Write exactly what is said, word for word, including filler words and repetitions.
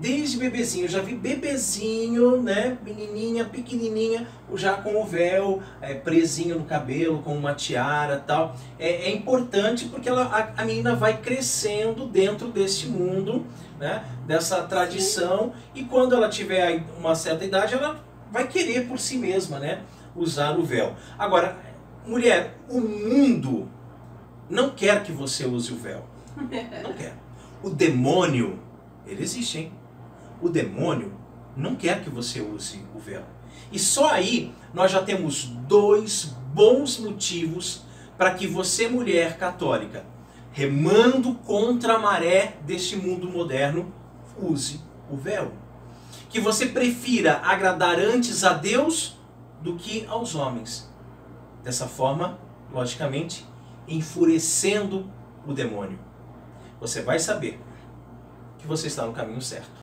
desde bebezinho. Eu já vi bebezinho, né, menininha, pequenininha, já com o véu, é, presinho no cabelo, com uma tiara e tal. É, é importante porque ela, a, a menina vai crescendo dentro desse mundo, né, dessa tradição. Sim. E quando ela tiver uma certa idade, ela vai querer por si mesma, né, usar o véu. Agora, mulher, o mundo não quer que você use o véu. Não quer. O demônio, ele existe, hein? O demônio não quer que você use o véu. E só aí nós já temos dois bons motivos para que você, mulher católica, remando contra a maré deste mundo moderno, use o véu. Que você prefira agradar antes a Deus do que aos homens. Dessa forma, logicamente, enfurecendo o demônio. Você vai saber que você está no caminho certo.